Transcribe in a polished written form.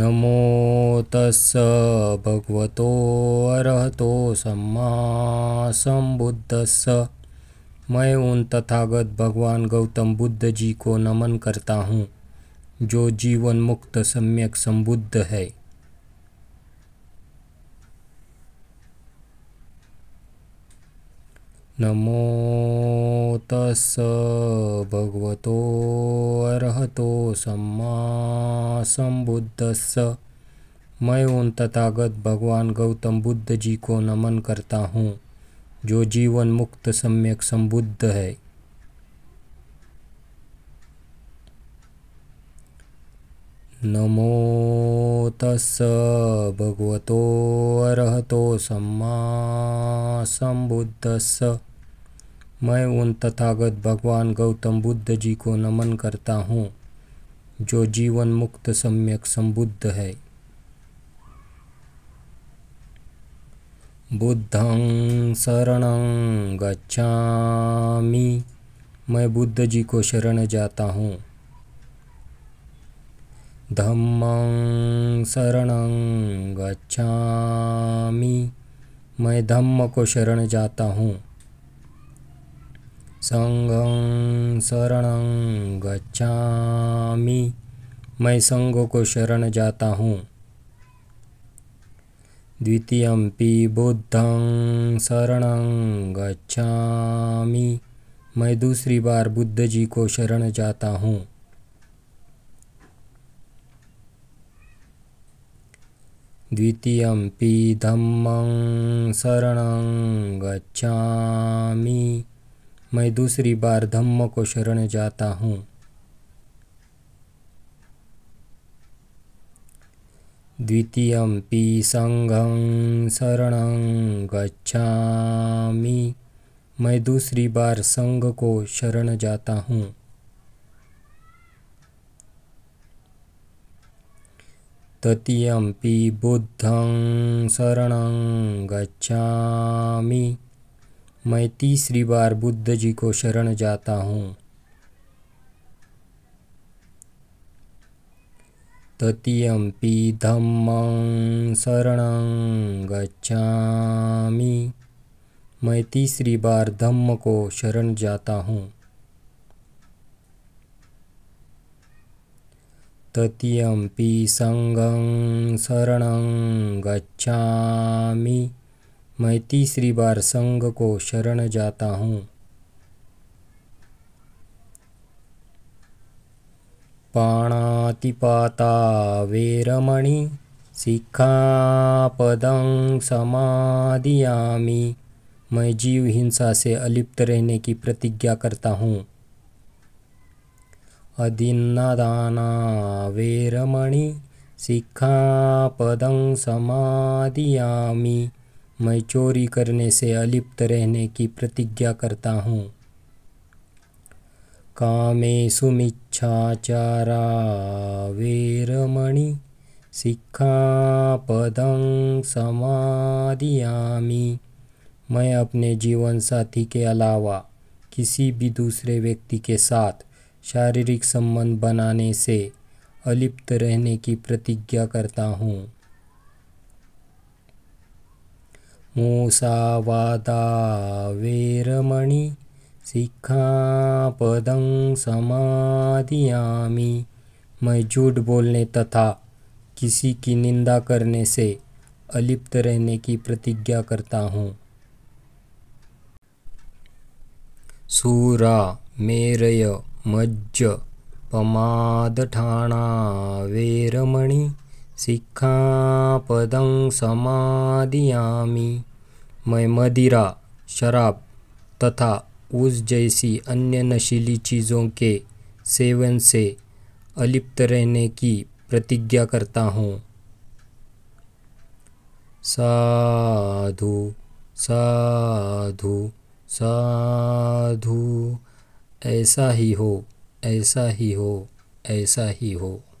नमो तस्स भगवतो अरहतो सम्मा सम्बुद्धस्स। मैं उन तथागत भगवान गौतम बुद्ध जी को नमन करता हूँ जो जीवन मुक्त सम्यक संबुद्ध है। नमो तस्स भगवतो अरहतो सम्मा सम्बुद्धस्स। मैं उन तथागत भगवान गौतम बुद्ध जी को नमन करता हूँ जो जीवन मुक्त सम्यक संबुद्ध है। नमो तस्स भगवतो अरहतो सम्मा सम्बुद्धस्स। मैं उन तथागत भगवान गौतम बुद्ध जी को नमन करता हूँ जो जीवन मुक्त सम्यक संबुद्ध है। बुद्धं शरणं गच्छामि। मैं बुद्ध जी को शरण जाता हूँ। धम्मं शरणं गच्छामि। मैं धम्म को शरण जाता हूँ। संघं शरणं गच्छामि। मैं संघ को शरण जाता हूँ। द्वितीयंपि बुद्धं शरणं गच्छामि। मैं दूसरी बार बुद्ध जी को शरण जाता हूँ। द्वितीयंपि धम्मं शरणं गच्छामि। मैं दूसरी बार धम्म को शरण जाता हूँ। द्वितीयंपि संघं शरणं गच्छामि। मैं दूसरी बार संघ को शरण जाता हूँ। तृतीयंपि बुद्धं शरणं गच्छामि। मैं तीसरी बार बुद्ध जी को शरण जाता हूँ। तृतीयंपि धम्मं शरणं गच्छामि। मैं तीसरी बार धम्म को शरण जाता हूँ। तृतीयंपि संघं शरणं गच्छामि। मैं तीसरी बार संघ को शरण जाता हूँ। पाणातिपाता वेरमणि सिक्खापदं समादियामि। मैं जीव हिंसा से अलिप्त रहने की प्रतिज्ञा करता हूँ। अदिन्नदाना वेरमणि सिक्खापदं समादियामि। मैं चोरी करने से अलिप्त रहने की प्रतिज्ञा करता हूँ। कामेषु मिच्छाचारा वेरमणि सिक्खापदं समादियामि। मैं अपने जीवन साथी के अलावा किसी भी दूसरे व्यक्ति के साथ शारीरिक संबंध बनाने से अलिप्त रहने की प्रतिज्ञा करता हूँ। मुसावादा वेरमणि सिक्खापदं समादियामि। मैं झूठ बोलने तथा किसी की निंदा करने से अलिप्त रहने की प्रतिज्ञा करता हूँ। सूरा मेरय मज्ज पमादठाणा वेरमणि सिक्खापदं समादियामि। मैं मदिरा शराब तथा उस जैसी अन्य नशीली चीज़ों के सेवन से अलिप्त रहने की प्रतिज्ञा करता हूँ। साधु साधु साधु ऐसा ही हो ऐसा ही हो ऐसा ही हो।